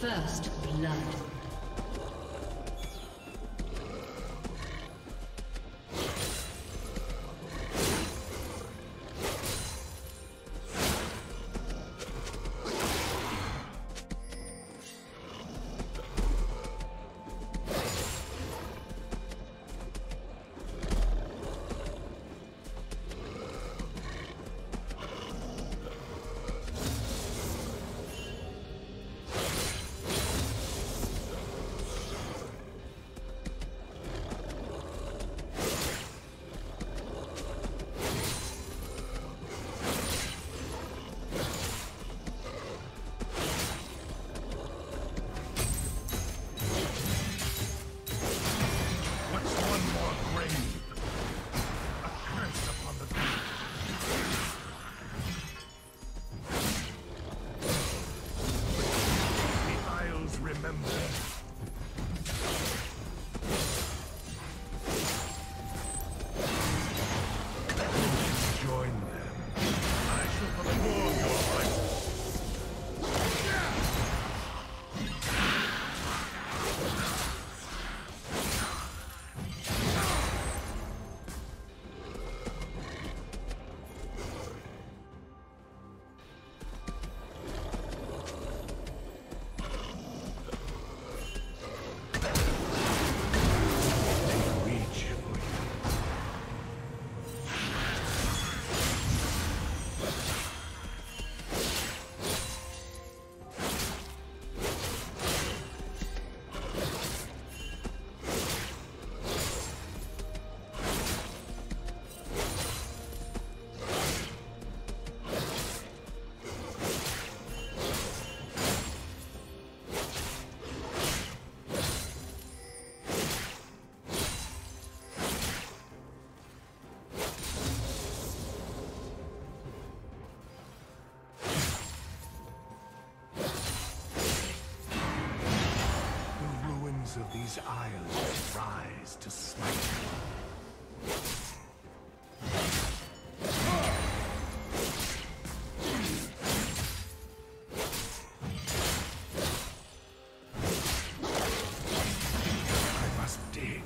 First blood. Of these isles rise to smite you. I must dig.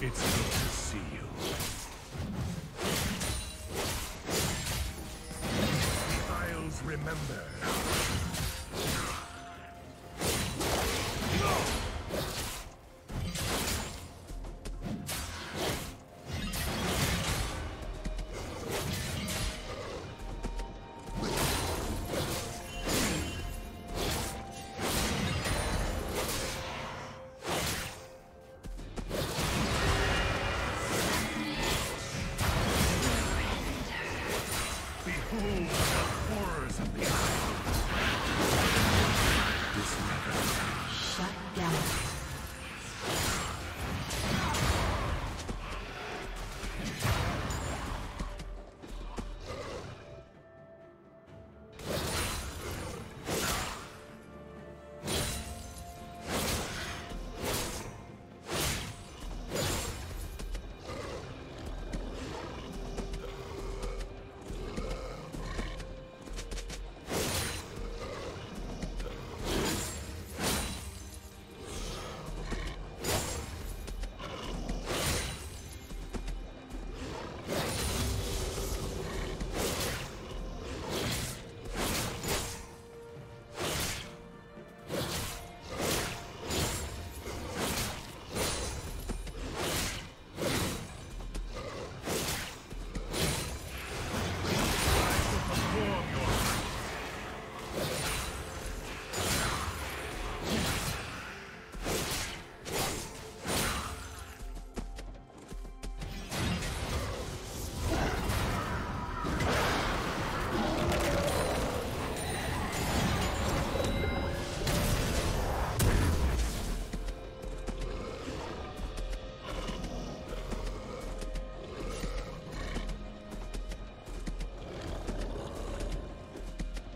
It's good to see you. The Isles remember.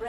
The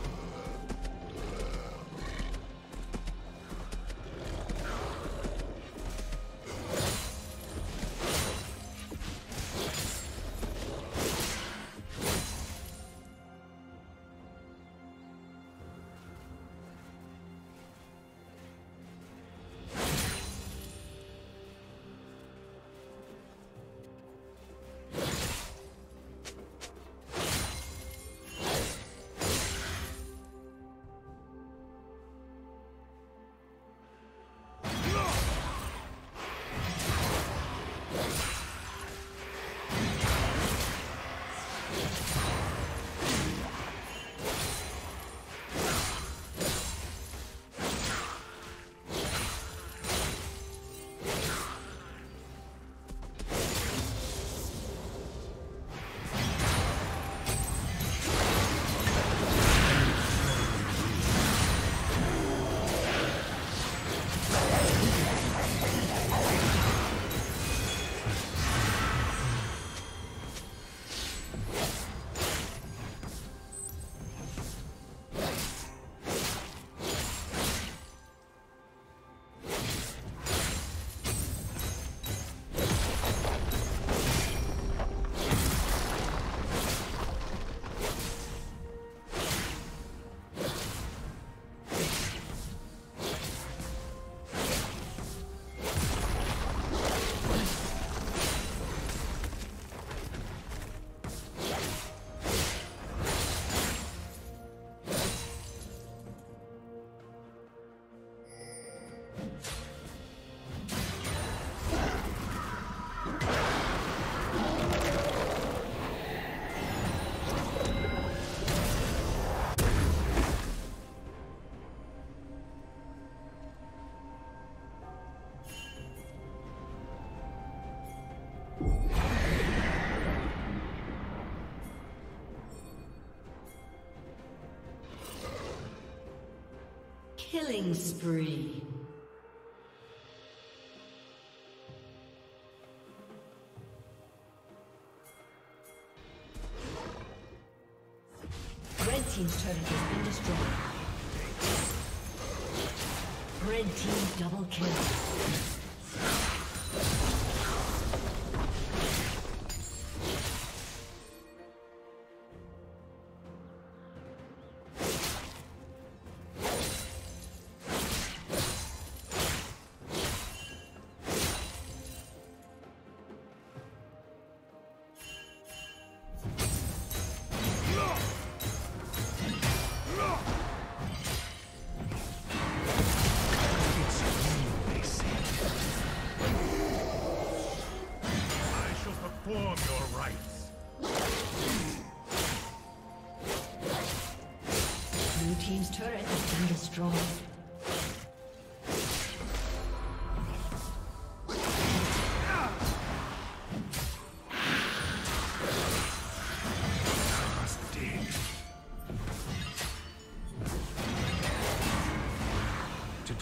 Killing spree. Red team's turret has been destroyed. Red team double kill. turret has been destroyed. Blue team's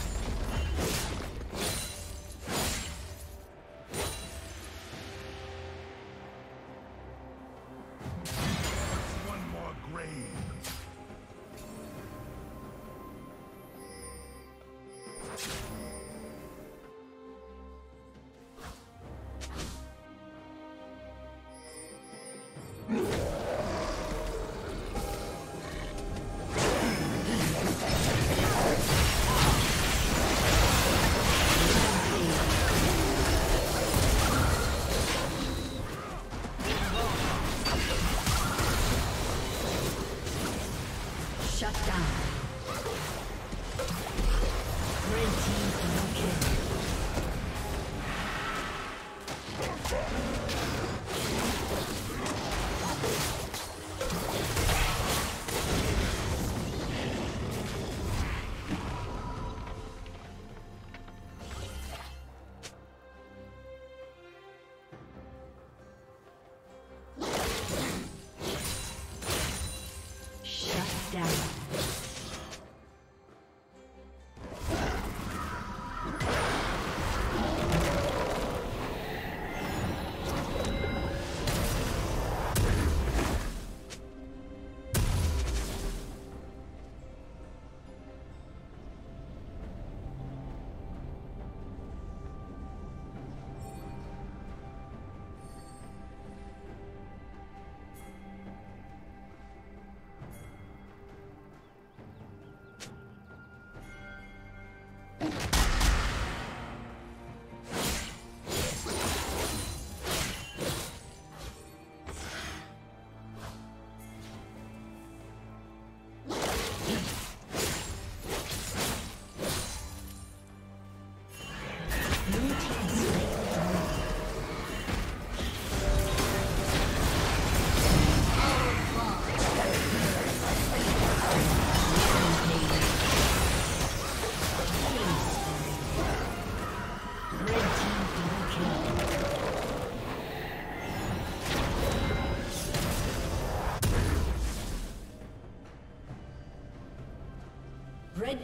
Red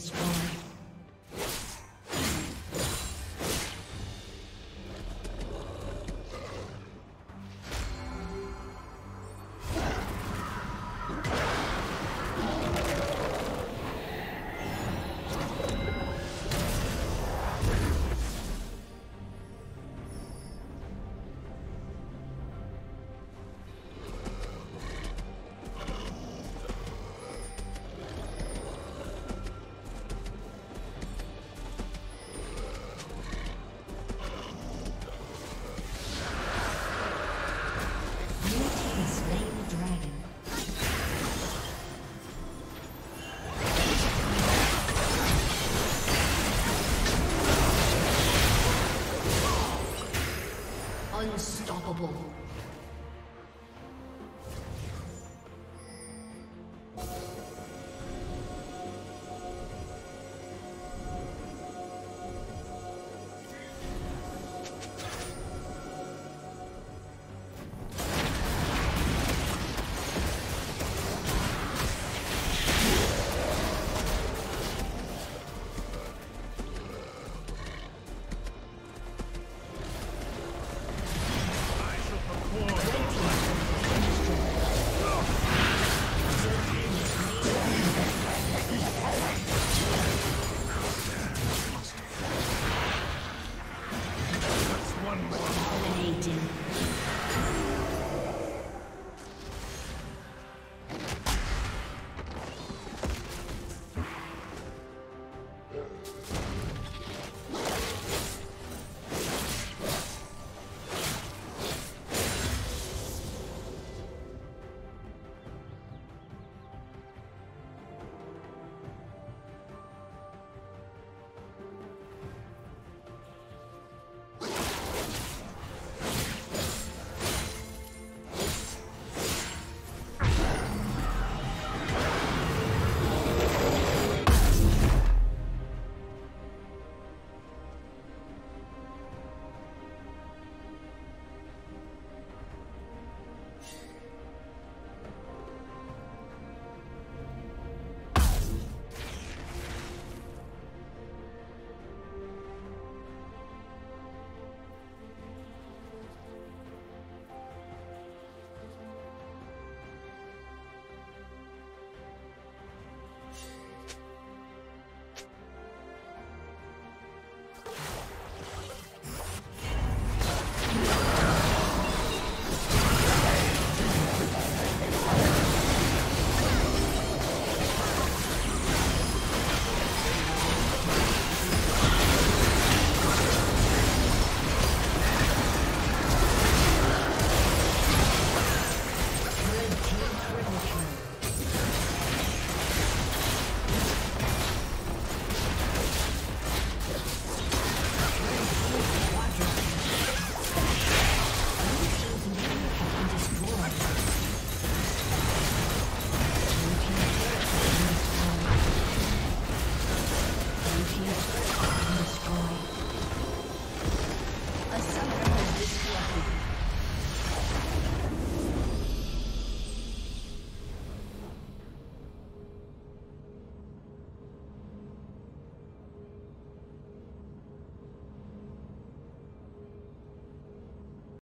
destroyed. Unstoppable. One more.